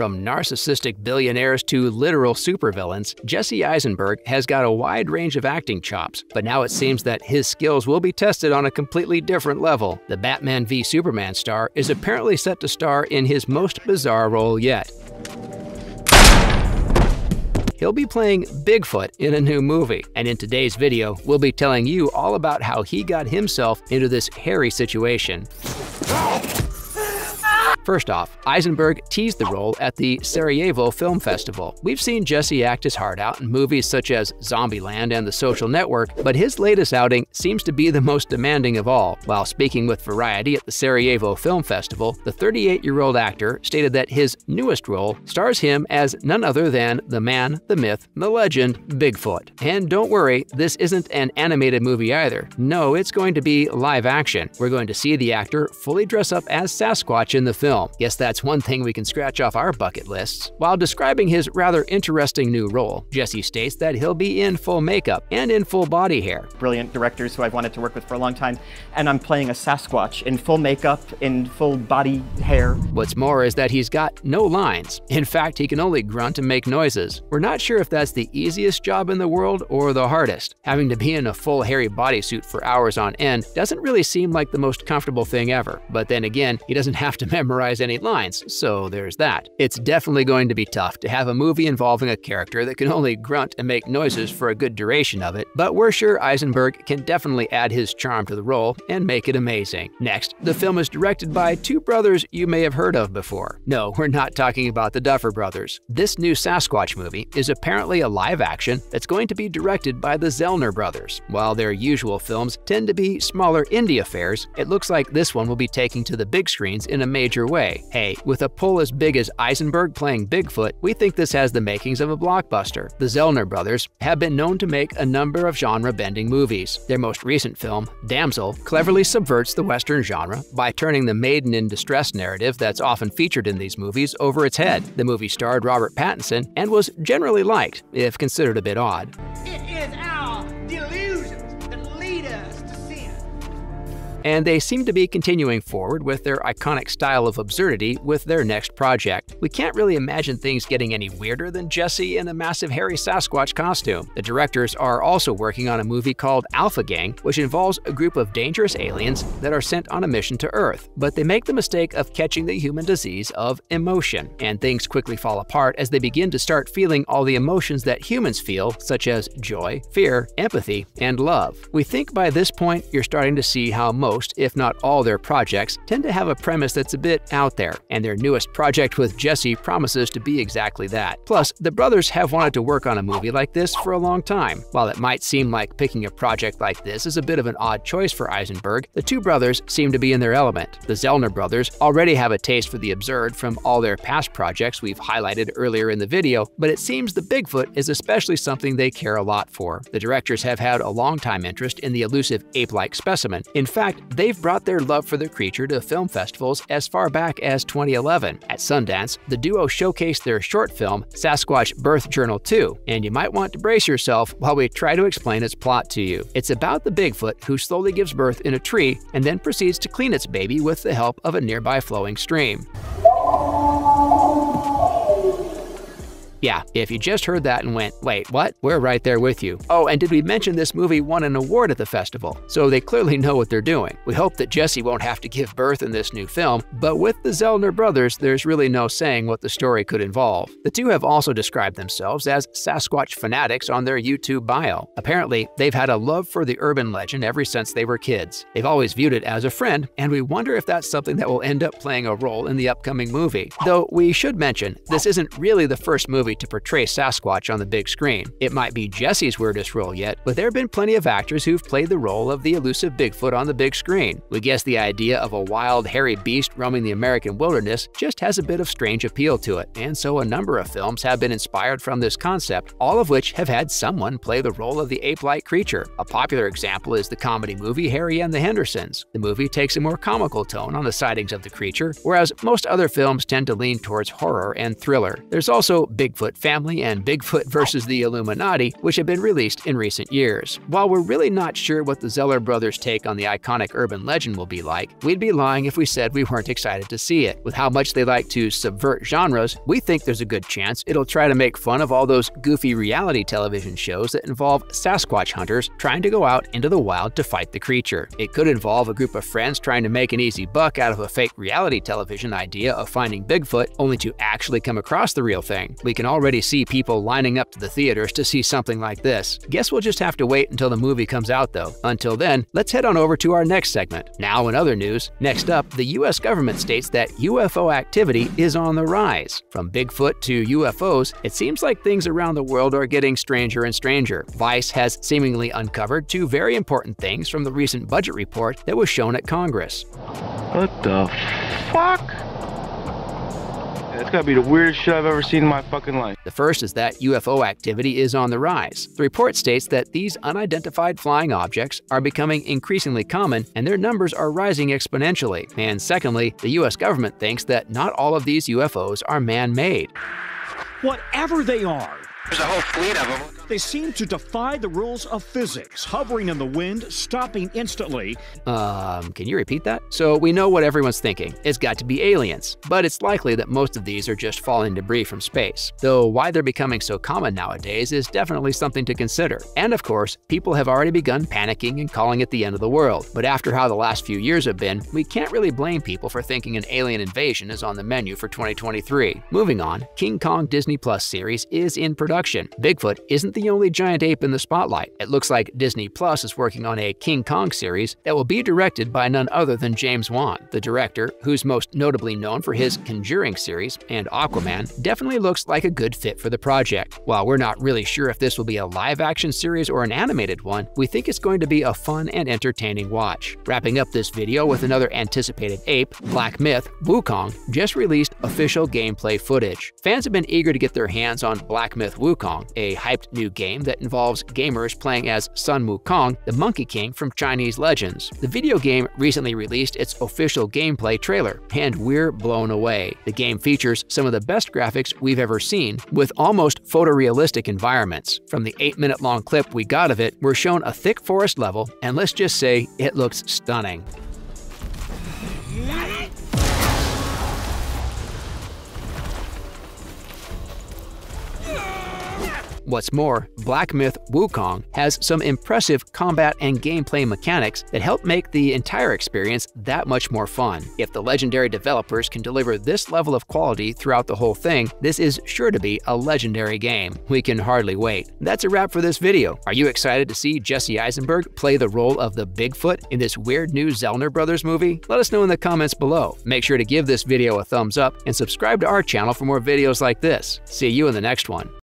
From narcissistic billionaires to literal supervillains, Jesse Eisenberg has got a wide range of acting chops, but now it seems that his skills will be tested on a completely different level. The Batman v Superman star is apparently set to star in his most bizarre role yet. He'll be playing Bigfoot in a new movie, and in today's video, we'll be telling you all about how he got himself into this hairy situation. First off, Eisenberg teased the role at the Sarajevo Film Festival. We've seen Jesse act his heart out in movies such as Zombieland and The Social Network, but his latest outing seems to be the most demanding of all. While speaking with Variety at the Sarajevo Film Festival, the 38-year-old actor stated that his newest role stars him as none other than the man, the myth, and the legend, Bigfoot. And don't worry, this isn't an animated movie either. No, it's going to be live action. We're going to see the actor fully dress up as Sasquatch in the film. Yes, that's one thing we can scratch off our bucket lists. While describing his rather interesting new role, Jesse states that he'll be in full makeup and in full body hair. Brilliant directors who I've wanted to work with for a long time, and I'm playing a Sasquatch in full makeup, in full body hair. What's more is that he's got no lines. In fact, he can only grunt and make noises. We're not sure if that's the easiest job in the world or the hardest. Having to be in a full hairy bodysuit for hours on end doesn't really seem like the most comfortable thing ever. But then again, he doesn't have to memorize any lines, so there's that. It's definitely going to be tough to have a movie involving a character that can only grunt and make noises for a good duration of it, but we're sure Eisenberg can definitely add his charm to the role and make it amazing. Next, the film is directed by two brothers you may have heard of before. No, we're not talking about the Duffer Brothers. This new Sasquatch movie is apparently a live action that's going to be directed by the Zellner Brothers. While their usual films tend to be smaller indie affairs, it looks like this one will be taking to the big screens in a major way. Hey, with a pull as big as Eisenberg playing Bigfoot, we think this has the makings of a blockbuster. The Zellner brothers have been known to make a number of genre-bending movies. Their most recent film, Damsel, cleverly subverts the Western genre by turning the maiden in distress narrative that's often featured in these movies over its head. The movie starred Robert Pattinson and was generally liked, if considered a bit odd. It is our delusions that lead us to sin. And they seem to be continuing forward with their iconic style of absurdity with their next project. We can't really imagine things getting any weirder than Jesse in a massive hairy Sasquatch costume. The directors are also working on a movie called Alpha Gang, which involves a group of dangerous aliens that are sent on a mission to Earth, but they make the mistake of catching the human disease of emotion, and things quickly fall apart as they begin to start feeling all the emotions that humans feel, such as joy, fear, empathy, and love. We think by this point, you're starting to see how most, if not all, their projects tend to have a premise that's a bit out there, and their newest project with Jesse promises to be exactly that. Plus, the brothers have wanted to work on a movie like this for a long time. While it might seem like picking a project like this is a bit of an odd choice for Eisenberg, the two brothers seem to be in their element. The Zellner brothers already have a taste for the absurd from all their past projects we've highlighted earlier in the video, but it seems the Bigfoot is especially something they care a lot for. The directors have had a long time interest in the elusive ape-like specimen. In fact, they've brought their love for the creature to film festivals as far back as 2011. At Sundance, the duo showcased their short film, Sasquatch Birth Journal 2, and you might want to brace yourself while we try to explain its plot to you. It's about the Bigfoot who slowly gives birth in a tree and then proceeds to clean its baby with the help of a nearby flowing stream. Yeah, if you just heard that and went, wait, what? We're right there with you. Oh, and did we mention this movie won an award at the festival? So they clearly know what they're doing. We hope that Jesse won't have to give birth in this new film, but with the Zellner brothers, there's really no saying what the story could involve. The two have also described themselves as Sasquatch fanatics on their YouTube bio. Apparently, they've had a love for the urban legend ever since they were kids. They've always viewed it as a friend, and we wonder if that's something that will end up playing a role in the upcoming movie. Though we should mention, this isn't really the first movie to portray Sasquatch on the big screen. It might be Jesse's weirdest role yet, but there have been plenty of actors who've played the role of the elusive Bigfoot on the big screen. We guess the idea of a wild, hairy beast roaming the American wilderness just has a bit of strange appeal to it, and so a number of films have been inspired from this concept, all of which have had someone play the role of the ape-like creature. A popular example is the comedy movie Harry and the Hendersons. The movie takes a more comical tone on the sightings of the creature, whereas most other films tend to lean towards horror and thriller. There's also Bigfoot Bigfoot Family and Bigfoot vs. the Illuminati, which have been released in recent years. While we're really not sure what the Zellner brothers' take on the iconic urban legend will be like, we'd be lying if we said we weren't excited to see it. With how much they like to subvert genres, we think there's a good chance it'll try to make fun of all those goofy reality television shows that involve Sasquatch hunters trying to go out into the wild to fight the creature. It could involve a group of friends trying to make an easy buck out of a fake reality television idea of finding Bigfoot, only to actually come across the real thing. We can already see people lining up to the theaters to see something like this. Guess we'll just have to wait until the movie comes out though. Until then, let's head on over to our next segment. Now in other news, next up, the US government states that UFO activity is on the rise. From Bigfoot to UFOs, it seems like things around the world are getting stranger and stranger. Vice has seemingly uncovered two very important things from the recent budget report that was shown at Congress. What the fuck? It's gotta be the weirdest shit I've ever seen in my fucking life. The first is that UFO activity is on the rise. The report states that these unidentified flying objects are becoming increasingly common and their numbers are rising exponentially. And secondly, the US government thinks that not all of these UFOs are man-made. Whatever they are, there's a whole fleet of them. They seem to defy the rules of physics, hovering in the wind, stopping instantly. Can you repeat that? So we know what everyone's thinking. It's got to be aliens, but it's likely that most of these are just falling debris from space. Though why they're becoming so common nowadays is definitely something to consider. And of course, people have already begun panicking and calling it the end of the world. But after how the last few years have been, we can't really blame people for thinking an alien invasion is on the menu for 2023. Moving on, King Kong Disney Plus series is in production. Bigfoot isn't the only giant ape in the spotlight. It looks like Disney Plus is working on a King Kong series that will be directed by none other than James Wan. The director, who's most notably known for his Conjuring series and Aquaman, definitely looks like a good fit for the project. While we're not really sure if this will be a live-action series or an animated one, we think it's going to be a fun and entertaining watch. Wrapping up this video with another anticipated ape, Black Myth: Wukong just released official gameplay footage. Fans have been eager to get their hands on Black Myth: Wukong, a hyped new game that involves gamers playing as Sun Wukong, the Monkey King from Chinese legends. The video game recently released its official gameplay trailer, and we're blown away. The game features some of the best graphics we've ever seen, with almost photorealistic environments. From the 8-minute-long clip we got of it, we're shown a thick forest level, and let's just say it looks stunning. What's more, Black Myth: Wukong has some impressive combat and gameplay mechanics that help make the entire experience that much more fun. If the legendary developers can deliver this level of quality throughout the whole thing, this is sure to be a legendary game. We can hardly wait. That's a wrap for this video. Are you excited to see Jesse Eisenberg play the role of the Bigfoot in this weird new Zellner Brothers movie? Let us know in the comments below. Make sure to give this video a thumbs up and subscribe to our channel for more videos like this. See you in the next one.